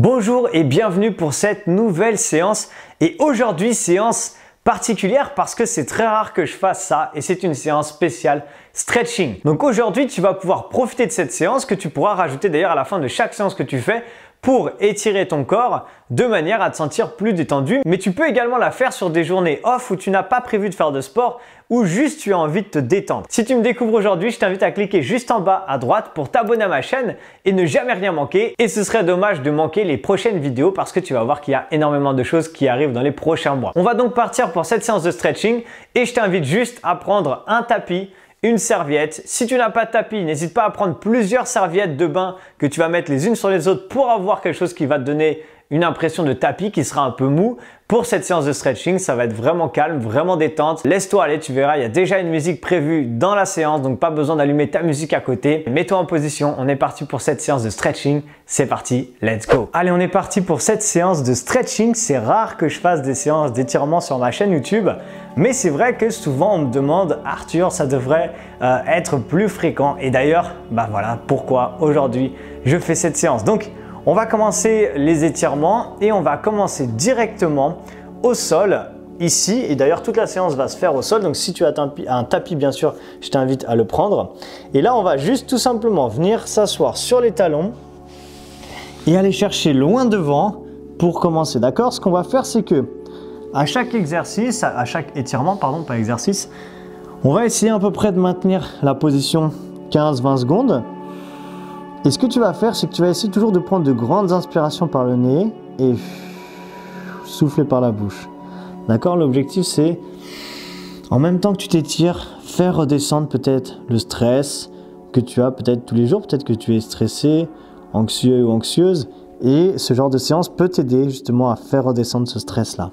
Bonjour et bienvenue pour cette nouvelle séance. Et aujourd'hui, séance particulière parce que c'est très rare que je fasse ça et c'est une séance spéciale stretching. Donc aujourd'hui, tu vas pouvoir profiter de cette séance que tu pourras rajouter d'ailleurs à la fin de chaque séance que tu fais pour étirer ton corps de manière à te sentir plus détendu. Mais tu peux également la faire sur des journées off où tu n'as pas prévu de faire de sport ou juste tu as envie de te détendre. Si tu me découvres aujourd'hui, je t'invite à cliquer juste en bas à droite pour t'abonner à ma chaîne et ne jamais rien manquer. Et ce serait dommage de manquer les prochaines vidéos parce que tu vas voir qu'il y a énormément de choses qui arrivent dans les prochains mois. On va donc partir pour cette séance de stretching et je t'invite juste à prendre un tapis, une serviette. Si tu n'as pas de tapis, n'hésite pas à prendre plusieurs serviettes de bain que tu vas mettre les unes sur les autres pour avoir quelque chose qui va te donner une impression de tapis qui sera un peu mou. Pour cette séance de stretching, ça va être vraiment calme, vraiment détente. Laisse-toi aller, tu verras, il y a déjà une musique prévue dans la séance, donc pas besoin d'allumer ta musique à côté. Mets-toi en position, on est parti pour cette séance de stretching. C'est parti, let's go. Allez, on est parti pour cette séance de stretching. C'est rare que je fasse des séances d'étirement sur ma chaîne YouTube, mais c'est vrai que souvent on me demande « Arthur, ça devrait être plus fréquent ». Et d'ailleurs, bah voilà pourquoi aujourd'hui je fais cette séance. Donc, on va commencer les étirements et on va commencer directement au sol ici. Et d'ailleurs, toute la séance va se faire au sol. Donc, si tu as un tapis, bien sûr, je t'invite à le prendre. Et là, on va juste tout simplement venir s'asseoir sur les talons et aller chercher loin devant pour commencer. D'accord? Ce qu'on va faire, c'est que à chaque exercice, à chaque étirement, pardon, pas exercice, on va essayer à peu près de maintenir la position 15-20 secondes. Et ce que tu vas faire, c'est que tu vas essayer toujours de prendre de grandes inspirations par le nez et souffler par la bouche. D'accord? L'objectif, c'est en même temps que tu t'étires, faire redescendre peut-être le stress que tu as peut-être tous les jours, peut-être que tu es stressé, anxieux ou anxieuse. Et ce genre de séance peut t'aider justement à faire redescendre ce stress-là.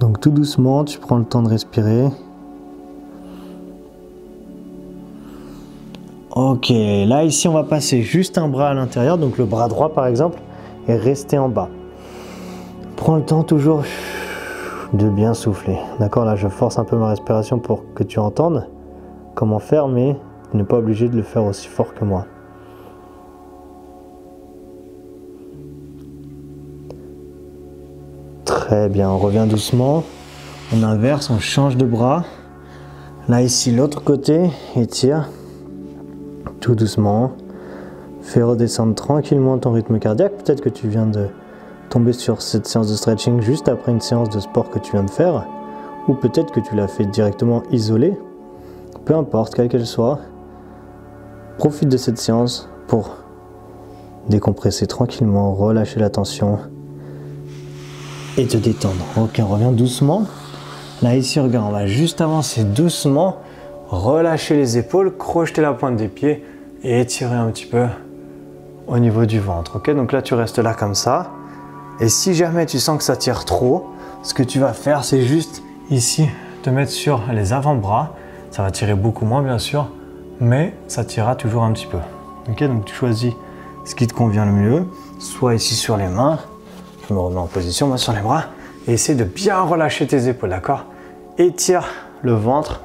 Donc tout doucement, tu prends le temps de respirer. Ok, là ici on va passer juste un bras à l'intérieur, donc le bras droit par exemple, et rester en bas. Prends le temps toujours de bien souffler. D'accord, là je force un peu ma respiration pour que tu entendes comment faire, mais tu n'es pas obligé de le faire aussi fort que moi. Très bien, on revient doucement, on inverse, on change de bras. Là ici l'autre côté, étire. Tout doucement, fais redescendre tranquillement ton rythme cardiaque. Peut-être que tu viens de tomber sur cette séance de stretching juste après une séance de sport que tu viens de faire, ou peut-être que tu l'as fait directement isolée. Peu importe, quelle qu'elle soit, profite de cette séance pour décompresser tranquillement, relâcher la tension et te détendre. Ok, on revient doucement. Là, ici, regarde, on va juste avancer doucement. Relâchez les épaules, crochetez la pointe des pieds et étirez un petit peu au niveau du ventre. Ok, donc là, tu restes là comme ça. Et si jamais tu sens que ça tire trop, ce que tu vas faire, c'est juste ici te mettre sur les avant-bras. Ça va tirer beaucoup moins, bien sûr, mais ça tirera toujours un petit peu. Ok, donc tu choisis ce qui te convient le mieux. Soit ici sur les mains, je me remets en position, moi sur les bras. Et essaie de bien relâcher tes épaules, d'accord? Étire le ventre.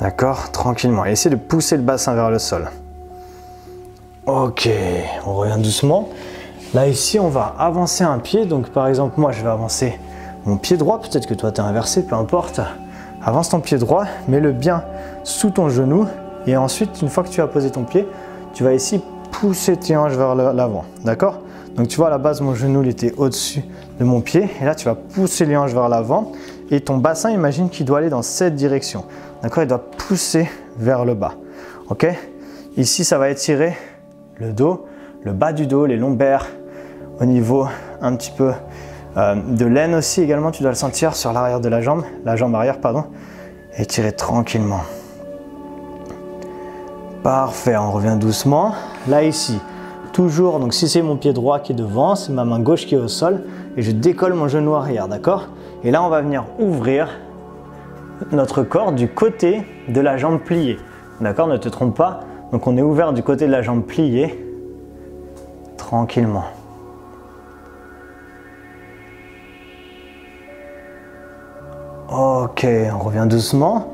D'accord, tranquillement. Essayez de pousser le bassin vers le sol. Ok, on revient doucement. Là, ici, on va avancer un pied. Donc, par exemple, moi, je vais avancer mon pied droit. Peut-être que toi, tu as inversé, peu importe. Avance ton pied droit, mets-le bien sous ton genou. Et ensuite, une fois que tu as posé ton pied, tu vas ici pousser tes hanches vers l'avant. D'accord? Donc, tu vois, à la base, mon genou, il était au-dessus de mon pied. Et là, tu vas pousser les hanches vers l'avant. Et ton bassin, imagine qu'il doit aller dans cette direction. D'accord, il doit pousser vers le bas. Ok, ici, ça va étirer le dos, le bas du dos, les lombaires, au niveau un petit peu de l'aine aussi. Également, tu dois le sentir sur l'arrière de la jambe arrière, pardon. Étirer tranquillement. Parfait, on revient doucement. Là, ici, toujours, donc si c'est mon pied droit qui est devant, c'est ma main gauche qui est au sol et je décolle mon genou arrière, d'accord? Et là, on va venir ouvrir notre corps du côté de la jambe pliée. D'accord, ne te trompe pas. Donc on est ouvert du côté de la jambe pliée tranquillement. Ok, on revient doucement.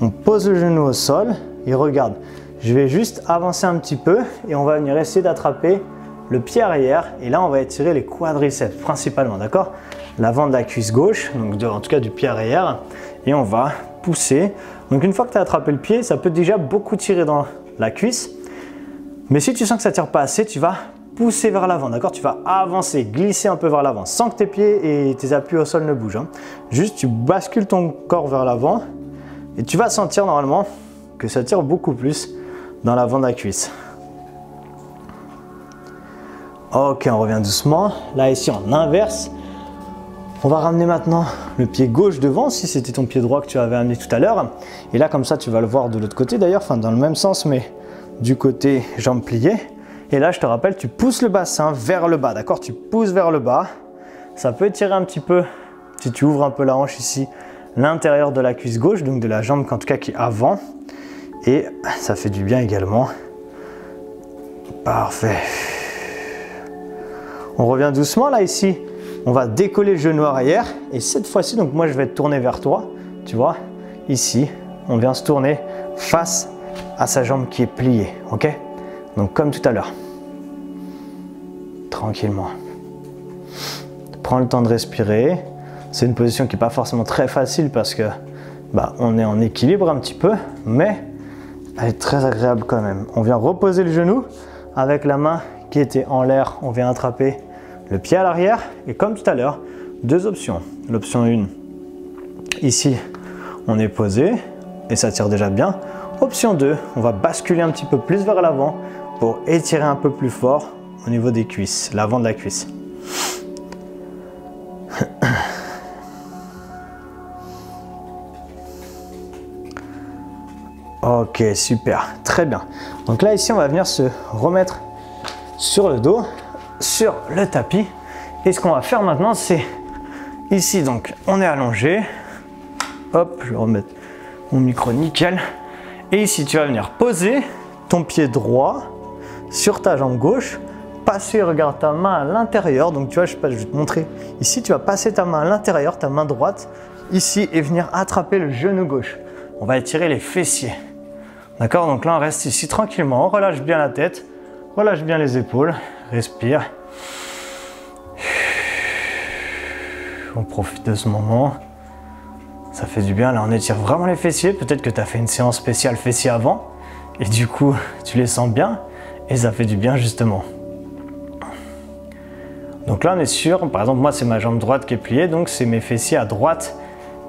On pose le genou au sol et regarde, Je vais juste avancer un petit peu et on va venir essayer d'attraper le pied arrière. Et là, on va étirer les quadriceps principalement, d'accord? L'avant de la cuisse gauche, donc en tout cas du pied arrière. Et on va pousser. Donc une fois que tu as attrapé le pied, ça peut déjà beaucoup tirer dans la cuisse. Mais si tu sens que ça ne tire pas assez, tu vas pousser vers l'avant, d'accord? Tu vas avancer, glisser un peu vers l'avant, sans que tes pieds et tes appuis au sol ne bougent, hein. Juste, tu bascules ton corps vers l'avant et tu vas sentir normalement que ça tire beaucoup plus dans l'avant de la cuisse. Ok, on revient doucement. Là, ici, on inverse. On va ramener maintenant le pied gauche devant, si c'était ton pied droit que tu avais amené tout à l'heure. Et là, comme ça, tu vas le voir de l'autre côté d'ailleurs, enfin dans le même sens, mais du côté jambes pliées. Et là, je te rappelle, tu pousses le bassin vers le bas, d'accord? Tu pousses vers le bas. Ça peut étirer un petit peu, si tu ouvres un peu la hanche ici, l'intérieur de la cuisse gauche, donc de la jambe en tout cas qui est avant. Et ça fait du bien également. Parfait. On revient doucement là, ici. On va décoller le genou arrière et cette fois-ci, donc moi je vais te tourner vers toi, tu vois, ici, on vient se tourner face à sa jambe qui est pliée, ok? Donc comme tout à l'heure, tranquillement. Prends le temps de respirer, c'est une position qui n'est pas forcément très facile parce que bah, on est en équilibre un petit peu, mais elle est très agréable quand même. On vient reposer le genou avec la main qui était en l'air, on vient attraper le pied à l'arrière et comme tout à l'heure, deux options. L'option 1, ici, on est posé et ça tire déjà bien. Option 2, on va basculer un petit peu plus vers l'avant pour étirer un peu plus fort au niveau des cuisses, l'avant de la cuisse. Ok, super, très bien. Donc là, ici, on va venir se remettre sur le dos, sur le tapis, et ce qu'on va faire maintenant, c'est ici, donc on est allongé, hop, je vais remettre mon micro nickel, et ici tu vas venir poser ton pied droit sur ta jambe gauche, passer, regarde ta main à l'intérieur, donc tu vois, je sais pas, je vais te montrer ici, tu vas passer ta main à l'intérieur, ta main droite ici, et venir attraper le genou gauche. On va étirer les fessiers, d'accord? Donc là on reste ici tranquillement, on relâche bien la tête, relâche bien les épaules, respire. On profite de ce moment. Ça fait du bien. Là, on étire vraiment les fessiers. Peut-être que tu as fait une séance spéciale fessiers avant. Et du coup, tu les sens bien. Et ça fait du bien, justement. Donc là, on est sûr. Par exemple, moi, c'est ma jambe droite qui est pliée. Donc, c'est mes fessiers à droite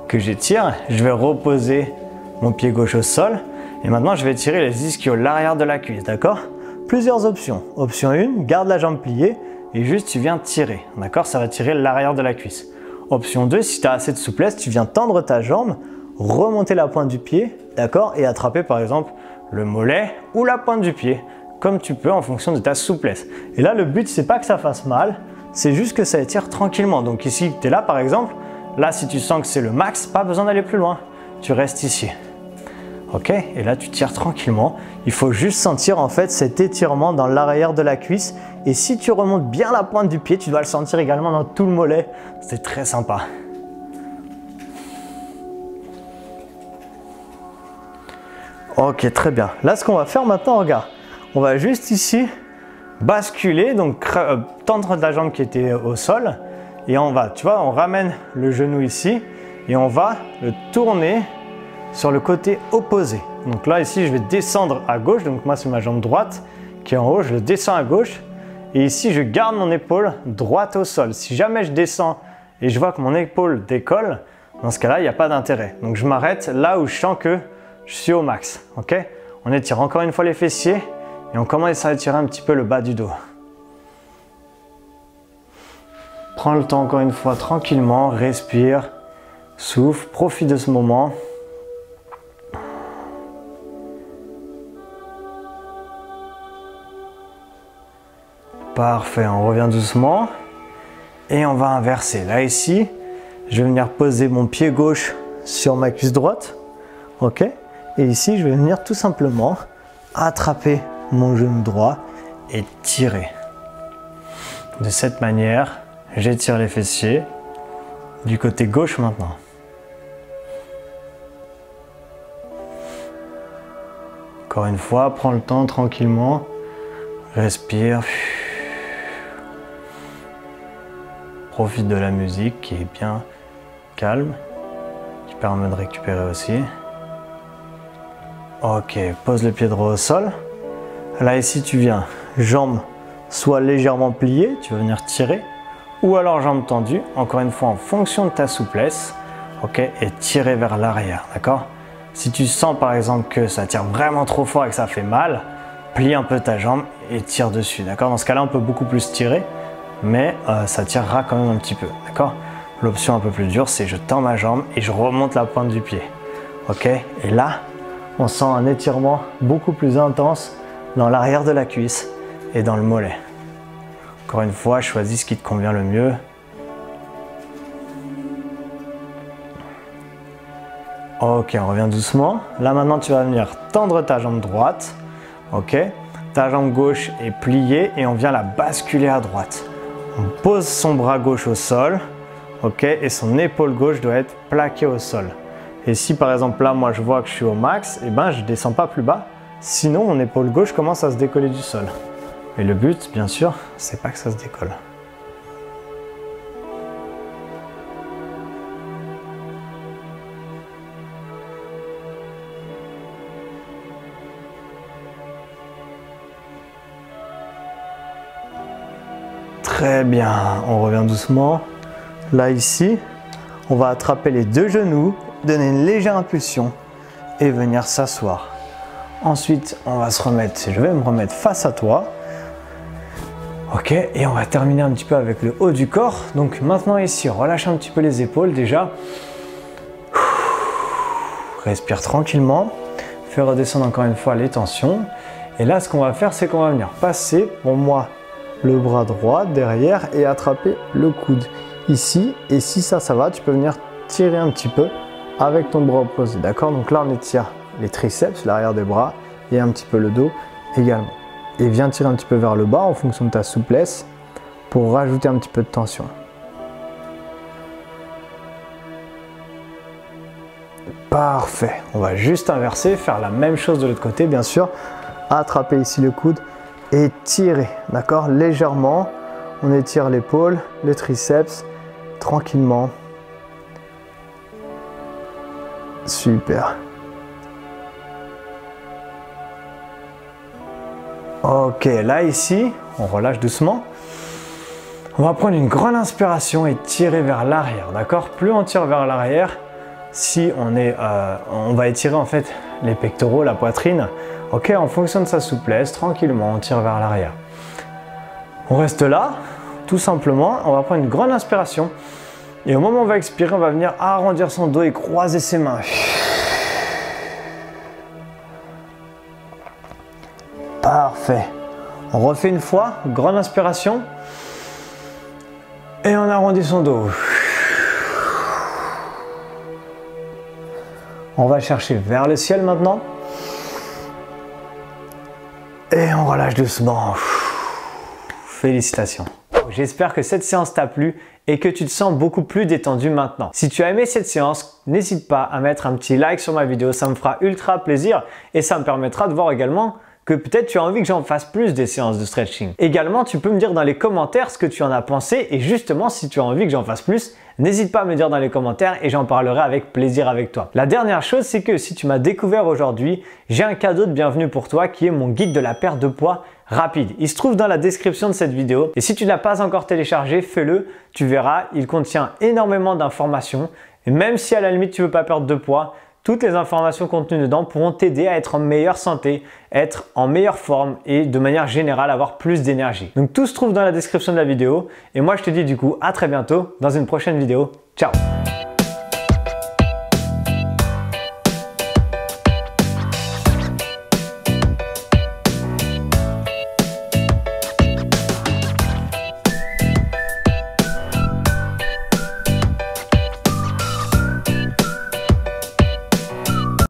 que j'étire. Je vais reposer mon pied gauche au sol. Et maintenant, je vais étirer les ischios, l'arrière de la cuisse. D'accord ? Plusieurs options. Option 1, garde la jambe pliée et juste tu viens tirer, d'accord? Ça va tirer l'arrière de la cuisse. Option 2, si tu as assez de souplesse, tu viens tendre ta jambe, remonter la pointe du pied, d'accord? Et attraper par exemple le mollet ou la pointe du pied, comme tu peux en fonction de ta souplesse. Et là, le but, c'est pas que ça fasse mal, c'est juste que ça étire tranquillement. Donc ici, tu es là par exemple, là si tu sens que c'est le max, pas besoin d'aller plus loin, tu restes ici. Ok, et là tu tires tranquillement. Il faut juste sentir en fait cet étirement dans l'arrière de la cuisse. Et si tu remontes bien la pointe du pied, tu dois le sentir également dans tout le mollet. C'est très sympa. Ok, très bien. Là, ce qu'on va faire maintenant, regarde, on va juste ici basculer, donc tendre la jambe qui était au sol. Et on va, tu vois, on ramène le genou ici et on va le tourner sur le côté opposé. Donc là ici je vais descendre à gauche, donc moi c'est ma jambe droite qui est en haut, je le descends à gauche et ici je garde mon épaule droite au sol. Si jamais je descends et je vois que mon épaule décolle, dans ce cas là il n'y a pas d'intérêt. Donc je m'arrête là où je sens que je suis au max, ok? On étire encore une fois les fessiers et on commence à étirer un petit peu le bas du dos. Prends le temps encore une fois tranquillement, respire, souffle, profite de ce moment. Parfait, on revient doucement et on va inverser. Là ici, je vais venir poser mon pied gauche sur ma cuisse droite, ok? Et ici, je vais venir tout simplement attraper mon genou droit et tirer. De cette manière, j'étire les fessiers du côté gauche maintenant. Encore une fois, prends le temps tranquillement. Respire. Profite de la musique qui est bien calme, qui permet de récupérer aussi. Ok, pose le pied droit au sol. Là, ici, tu viens, jambes soit légèrement pliées, tu vas venir tirer, ou alors jambes tendues, encore une fois en fonction de ta souplesse, ok, et tirer vers l'arrière, d'accord? Si tu sens par exemple que ça tire vraiment trop fort et que ça fait mal, plie un peu ta jambe et tire dessus, d'accord? Dans ce cas-là, on peut beaucoup plus tirer, mais ça tirera quand même un petit peu, d'accord? L'option un peu plus dure, c'est je tends ma jambe et je remonte la pointe du pied, ok? Et là, on sent un étirement beaucoup plus intense dans l'arrière de la cuisse et dans le mollet. Encore une fois, choisis ce qui te convient le mieux. Ok, on revient doucement. Là maintenant, tu vas venir tendre ta jambe droite. Ok, ta jambe gauche est pliée et on vient la basculer à droite. On pose son bras gauche au sol. Ok, et son épaule gauche doit être plaquée au sol. Et si par exemple là, moi je vois que je suis au max, eh ben, je ne descends pas plus bas. Sinon, mon épaule gauche commence à se décoller du sol. Et le but, bien sûr, c'est pas que ça se décolle. Très bien, on revient doucement. Là, ici, on va attraper les deux genoux, donner une légère impulsion et venir s'asseoir. Ensuite, on va se remettre, je vais me remettre face à toi. Ok, et on va terminer un petit peu avec le haut du corps. Donc maintenant ici, relâche un petit peu les épaules déjà. Respire tranquillement. Fais redescendre encore une fois les tensions. Et là, ce qu'on va faire, c'est qu'on va venir passer, pour moi, le bras droit derrière et attraper le coude ici. Et si ça va, tu peux venir tirer un petit peu avec ton bras opposé. D'accord? Donc là, on étire les triceps, l'arrière des bras et un petit peu le dos également. Et viens tirer un petit peu vers le bas en fonction de ta souplesse pour rajouter un petit peu de tension. Parfait. On va juste inverser, faire la même chose de l'autre côté, bien sûr. Attraper ici le coude et tirer, d'accord? Légèrement. On étire l'épaule, le triceps, tranquillement. Super. Ok, là ici, on relâche doucement. On va prendre une grande inspiration et tirer vers l'arrière, d'accord? Plus on tire vers l'arrière, si on est, on va étirer en fait les pectoraux, la poitrine. Ok, en fonction de sa souplesse, tranquillement, on tire vers l'arrière. On reste là, tout simplement. On va prendre une grande inspiration et au moment où on va expirer, on va venir arrondir son dos et croiser ses mains. Parfait. On refait une fois, grande inspiration. Et on arrondit son dos. On va chercher vers le ciel maintenant. Et on relâche doucement. Félicitations. J'espère que cette séance t'a plu et que tu te sens beaucoup plus détendu maintenant. Si tu as aimé cette séance, n'hésite pas à mettre un petit like sur ma vidéo, ça me fera ultra plaisir et ça me permettra de voir également que peut-être tu as envie que j'en fasse plus des séances de stretching. Également, tu peux me dire dans les commentaires ce que tu en as pensé et justement, si tu as envie que j'en fasse plus, n'hésite pas à me dire dans les commentaires et j'en parlerai avec plaisir avec toi. La dernière chose, c'est que si tu m'as découvert aujourd'hui, j'ai un cadeau de bienvenue pour toi qui est mon guide de la perte de poids rapide. Il se trouve dans la description de cette vidéo et si tu ne l'as pas encore téléchargé, fais-le, tu verras, il contient énormément d'informations et même si à la limite tu ne veux pas perdre de poids, toutes les informations contenues dedans pourront t'aider à être en meilleure santé, être en meilleure forme et de manière générale avoir plus d'énergie. Donc tout se trouve dans la description de la vidéo et moi je te dis du coup à très bientôt dans une prochaine vidéo. Ciao!